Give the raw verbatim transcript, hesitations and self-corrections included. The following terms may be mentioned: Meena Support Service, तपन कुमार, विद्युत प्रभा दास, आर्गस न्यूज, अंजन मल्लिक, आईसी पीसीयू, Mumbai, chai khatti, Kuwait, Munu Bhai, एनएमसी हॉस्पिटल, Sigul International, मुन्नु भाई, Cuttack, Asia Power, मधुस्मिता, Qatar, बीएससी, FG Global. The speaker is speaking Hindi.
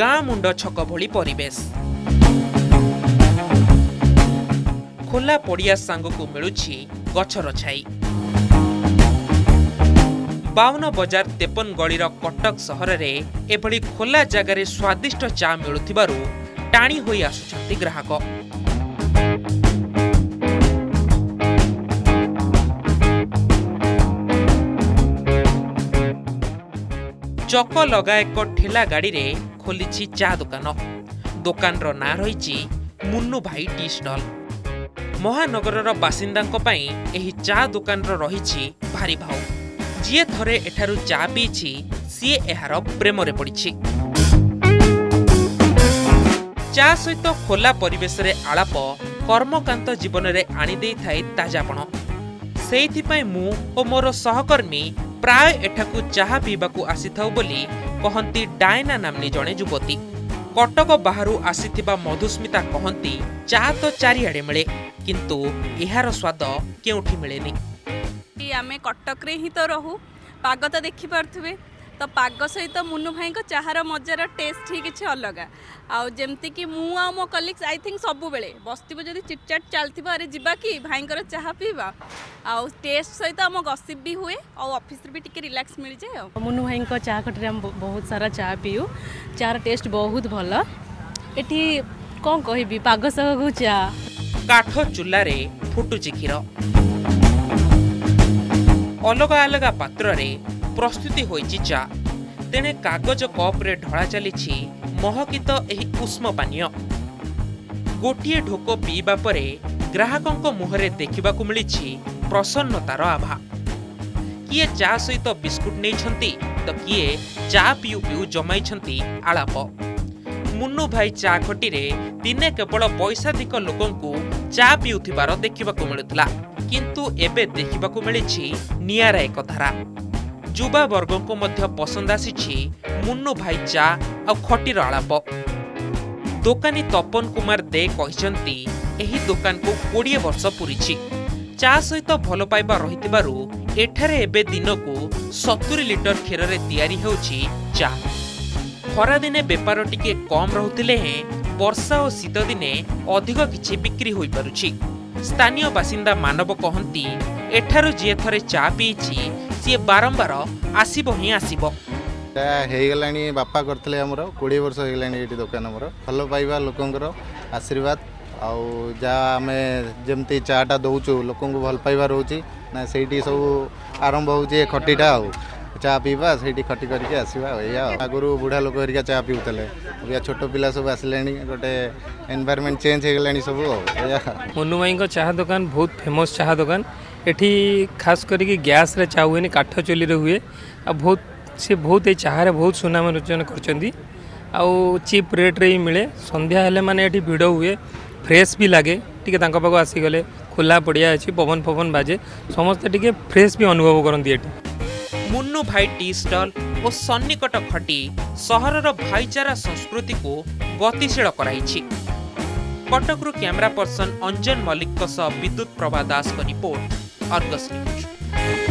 गाँ मुंड छक भली परिवेश खोला पड़िया सांग को मिलुछि गछर छाई। बावन बजार तेपन गलीर कटक सहर रे एभली खोला जगार स्वादिष्ट चा मिलुथिबारु टाणी होई आसुछंती ग्राहक। चक लगा एक ठेला गाड़ी रे खोली चा दुकान। दुकान रो ना रही मुन्नु भाई टी स्टल। महानगर बासिंदा एही चा दुकान रो रही भारी भाव। जी थरे एठारु चा पीछि सी एहार प्रेम रे पड़िछि। चा सहित खोला परिवेश रे आलाप कर्मकांत जीवन रे आनी देई थाई ताजापण। सेइथि पई मु ओ मोर सहकर्मी प्राय एठाकु चाहा पीबाकु आसीथाउ बोली कहंती डायना नामनी जणे युवती। कटक बाहरु आसीथिबा मधुस्मिता कहंती चा तो चारिआडे मिले किंतु एहार स्वाद केउठी मिलेनी। आमे कटक रे ही तो रहू पाग तो देखी पारे तो पाग सहित तो मुनु भाई को चाहार मजार टेस्ट ही किसी अलग। आउ जमती कि मु आ मो कलिग्स आई थिंक सबु बेले बसथिबो जदी चिटचाट चलथिबो अरे जिबा कि भाईकर चाहा पीवा। आउ टेस्ट सहित आम गसिप भी हुए और ऑफिस रे भी टिके रिलैक्स मिल जाए। मुनु भाई को चाह कटरे हम बहुत सारा चाह पीऊ। चार टेस्ट बहुत भल। एठी कोन कहबी पाग सगु चा काठो चुल्ला रे फुटुची खीर। अलग अलग पात्र रे प्रस्तुति होइछि चा। तेने कागज कप रे ढला चली महकित एही उष्म पानीय। गोटे ढोको पीवा परे ग्राहकों मुहरे देखा मिली प्रसन्नतार आभा। किए चा सहित बिस्कुट नहीं तो किए चा पिउ पिउ जमाई आलाप। मुन्नु भाई चा खटी रे दिने केवल पैसाधिक लोकंकु चा पिउथिबार देखा मिलुतला किंतु एबे देखा मिली निरा एक धारा। युवा वर्ग को मध्य पसंद आसी मुन्नु भाई चा आ खटीर आलाप। दोकानी तपन कुमार दे कहते एही दुकान को कोड़े वर्ष पूरी चा सहित तो भल पाइबा रही। एठारे एबे दिन को सत्तरी लिटर क्षीर रे तैयारी होची चा। खरा दिने बेपार टिके कम रहूतिले हैं वर्षा और शीत दिने अधिक किछि बिक्री होई पारुछि। स्थानीय बासिंदा मानव कहती एठारु जी थे चा पीछि सी बारंबार आसब ही आसब। बापा करते आमर कोड़े वर्ष हो दुकान आमर भल पाइबा लोकर आशीर्वाद आउ जहाँ जमती चाटा दौचु लोक भल पाइबा रोचे ना से सब आरंभ हो खटीटा आउ चा पीवा से खटी करके आसवा। या आगुरी बुढ़ा लोक हरिका चा पीऊले या छोट पिला सब आसले गोटे एनवायरमेंट चेंज हो गला सब। मुन्नु भाई को चाह दुकान बहुत फेमस चाह दुकान। एठी खास करके गैस रे चा हुए काठ चुली रे हुए आ बहुत से बहुत ये चाहे बहुत सुनाम रोचन करचंदी। आउ चीप रेट रे मिले। संध्या हेले माने एठी भिड़ हुए फ्रेश भी लगे टिके तांका पाको आसी गले खुला पड़िया अछि पवन पवन बाजे समस्त टिके फ्रेश भी अनुभव करंदी। एठी मुन्नु भाई टी स्टल और सन्निकट खटी सहरर भाईचारा संस्कृति को गतिशील कराई। कटकरू कैमरा पर्सन अंजन मल्लिक विद्युत प्रभा दास का रिपोर्ट, आर्गस न्यूज।